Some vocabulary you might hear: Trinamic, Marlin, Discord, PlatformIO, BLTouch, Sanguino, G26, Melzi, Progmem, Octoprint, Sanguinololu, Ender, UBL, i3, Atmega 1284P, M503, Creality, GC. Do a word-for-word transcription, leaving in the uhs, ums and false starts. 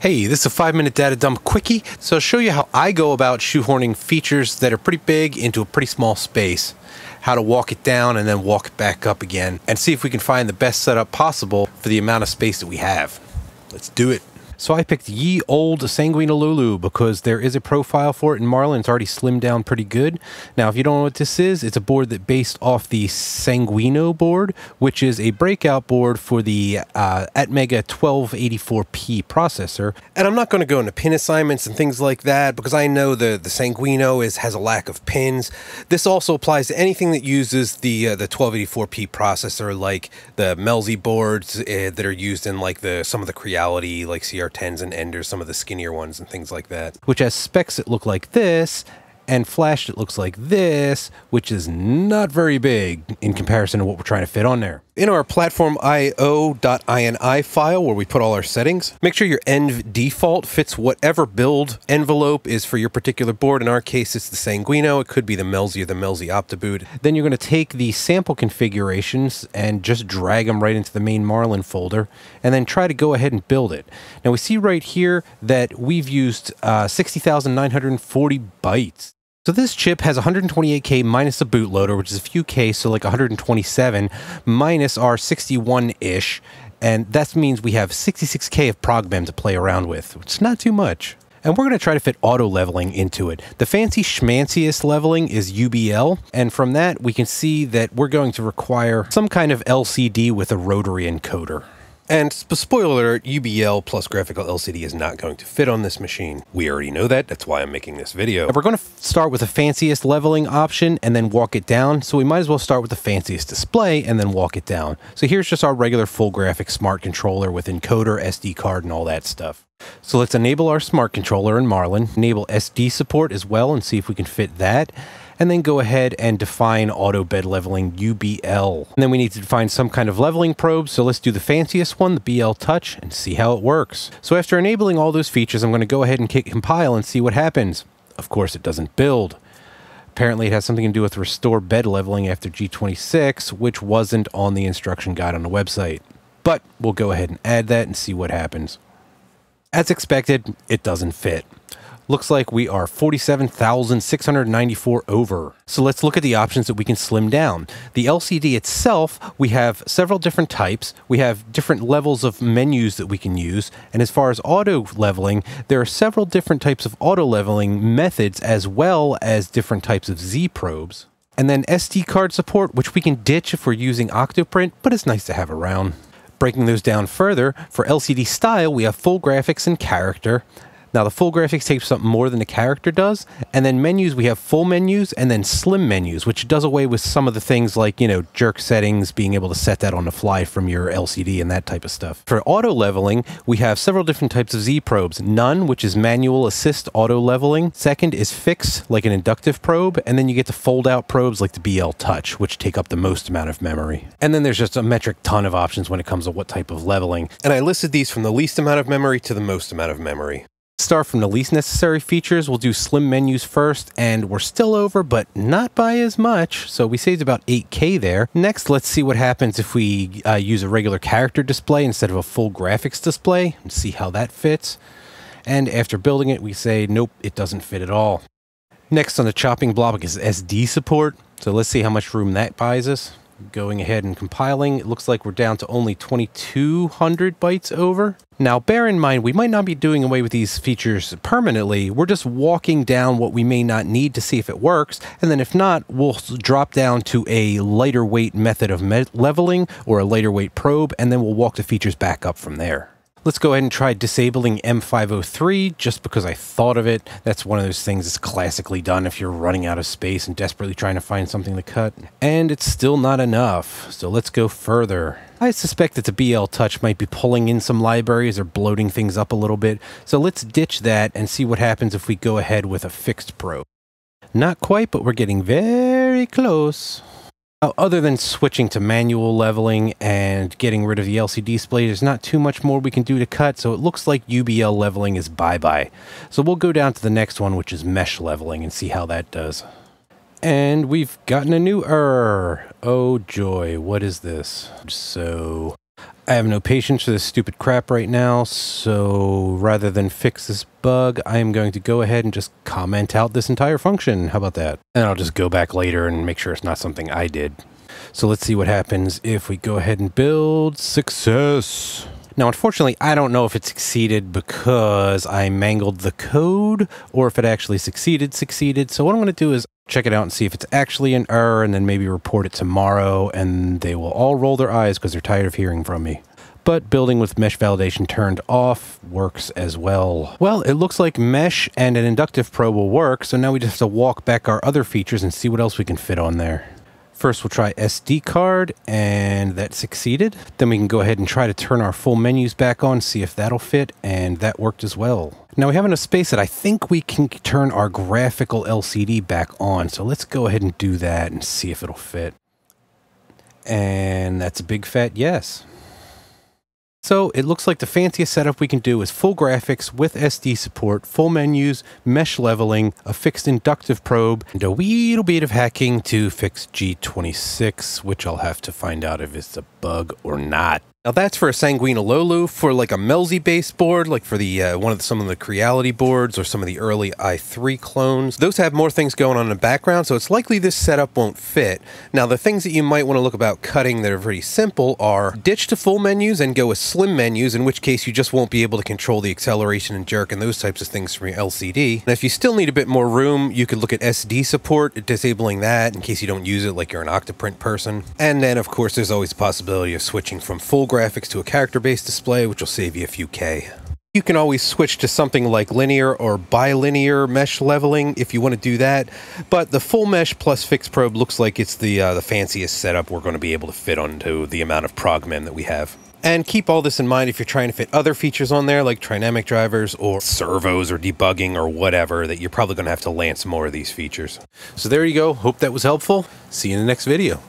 Hey, this is a five minute data dump quickie. So I'll show you how I go about shoehorning features that are pretty big into a pretty small space, how to walk it down and then walk it back up again, and see if we can find the best setup possible for the amount of space that we have. Let's do it. So I picked ye old Sanguinololu because there is a profile for it in Marlin. It's already slimmed down pretty good. Now, if you don't know what this is, it's a board that based off the Sanguino board, which is a breakout board for the uh, Atmega twelve eighty-four P processor. And I'm not going to go into pin assignments and things like that because I know the, the Sanguino is, has a lack of pins. This also applies to anything that uses the, uh, the twelve eighty-four P processor, like the Melzi boards uh, that are used in like the some of the Creality, like C R tens and enders, some of the skinnier ones and things like that. Which has specs that look like this, and flash that looks like this, which is not very big in comparison to what we're trying to fit on there. In our platformio dot I N I file where we put all our settings, make sure your env default fits whatever build envelope is for your particular board. In our case, it's the Sanguino. It could be the Melzi or the Melzi Optiboot. Then you're going to take the sample configurations and just drag them right into the main Marlin folder, and then try to go ahead and build it. Now we see right here that we've used uh, sixty thousand nine hundred forty bytes. So this chip has one hundred twenty-eight K minus the bootloader, which is a few K, so like one hundred twenty-seven, minus our sixty-one-ish, and that means we have sixty-six K of Progmem to play around with, which is not too much. And we're going to try to fit auto leveling into it. The fancy schmanciest leveling is U B L, and from that we can see that we're going to require some kind of L C D with a rotary encoder. And spoiler alert, U B L plus graphical L C D is not going to fit on this machine. We already know that, that's why I'm making this video. And we're going to start with the fanciest leveling option and then walk it down, so we might as well start with the fanciest display and then walk it down. So here's just our regular full graphic smart controller with encoder, S D card, and all that stuff. So let's enable our smart controller in Marlin, enable S D support as well and see if we can fit that, and then go ahead and define auto bed leveling U B L. And then we need to define some kind of leveling probe, so let's do the fanciest one, the B L Touch, and see how it works. So after enabling all those features, I'm going to go ahead and compile and see what happens. Of course, it doesn't build. Apparently it has something to do with restore bed leveling after G twenty-six, which wasn't on the instruction guide on the website. But we'll go ahead and add that and see what happens. As expected, it doesn't fit. Looks like we are forty-seven thousand six hundred ninety-four over. So let's look at the options that we can slim down. The L C D itself, we have several different types. We have different levels of menus that we can use. And as far as auto leveling, there are several different types of auto leveling methods as well as different types of Z probes. And then S D card support, which we can ditch if we're using Octoprint, but it's nice to have around. Breaking those down further, for L C D style, we have full graphics and character. Now the full graphics takes up more than the character does, and then menus, we have full menus and then slim menus, which does away with some of the things like, you know, jerk settings, being able to set that on the fly from your L C D and that type of stuff. For auto leveling, we have several different types of Z probes. None, which is manual assist auto leveling. Second is fix, like an inductive probe, and then you get the fold out probes like the B L Touch, which take up the most amount of memory. And then there's just a metric ton of options when it comes to what type of leveling. And I listed these from the least amount of memory to the most amount of memory. Start from the least necessary features. We'll do slim menus first, and we're still over, but not by as much. So we saved about eight K there. Next, let's see what happens if we uh, use a regular character display instead of a full graphics display and see how that fits. And after building it, we say, nope, it doesn't fit at all. Next on the chopping block is S D support. So let's see how much room that buys us. Going ahead and compiling, it looks like we're down to only twenty-two hundred bytes over. Now bear in mind, we might not be doing away with these features permanently. We're just walking down what we may not need to see if it works, and then if not, we'll drop down to a lighter weight method of leveling or a lighter weight probe, and then we'll walk the features back up from there. Let's go ahead and try disabling M five oh three just because I thought of it. That's one of those things that's classically done if you're running out of space and desperately trying to find something to cut. And it's still not enough, so let's go further. I suspect that the B L Touch might be pulling in some libraries or bloating things up a little bit, so let's ditch that and see what happens if we go ahead with a fixed probe. Not quite, but we're getting very close. Now, other than switching to manual leveling and getting rid of the L C D display, there's not too much more we can do to cut, so it looks like U B L leveling is bye-bye. So we'll go down to the next one, which is mesh leveling, and see how that does. And we've gotten a new error. Oh joy, what is this? So I have no patience for this stupid crap right now, so rather than fix this bug, I am going to go ahead and just comment out this entire function. How about that? And I'll just go back later and make sure it's not something I did. So let's see what happens if we go ahead and build. Success! Now, unfortunately, I don't know if it succeeded because I mangled the code or if it actually succeeded, succeeded. So what I'm going to do is check it out and see if it's actually an error and then maybe report it tomorrow, and they will all roll their eyes because they're tired of hearing from me. But building with mesh validation turned off works as well. Well, it looks like mesh and an inductive probe will work, so now we just have to walk back our other features and see what else we can fit on there. First, we'll try S D card, and that succeeded. Then we can go ahead and try to turn our full menus back on, see if that'll fit, and that worked as well. Now we have enough space that I think we can turn our graphical L C D back on. So let's go ahead and do that and see if it'll fit. And that's a big fat yes. So it looks like the fanciest setup we can do is full graphics with S D support, full menus, mesh leveling, a fixed inductive probe, and a wee little bit of hacking to fix G twenty-six, which I'll have to find out if it's a bug or not. Now that's for a Sanguinololu. For like a Melzi based board, like for the uh, one of the, some of the Creality boards or some of the early i three clones, those have more things going on in the background, so it's likely this setup won't fit. Now the things that you might want to look about cutting that are pretty simple are ditch to full menus and go with slim menus, in which case you just won't be able to control the acceleration and jerk and those types of things from your L C D. And if you still need a bit more room, you could look at S D support, disabling that in case you don't use it, like you're an Octoprint person. And then of course there's always the possibility of switching from full graphics to a character-based display, which will save you a few K. You can always switch to something like linear or bilinear mesh leveling if you want to do that, but the full mesh plus fixed probe looks like it's the uh, the fanciest setup we're going to be able to fit onto the amount of Progmem that we have. And keep all this in mind if you're trying to fit other features on there, like trinamic drivers or servos or debugging or whatever, that you're probably going to have to lance more of these features. So there you go. Hope that was helpful. See you in the next video.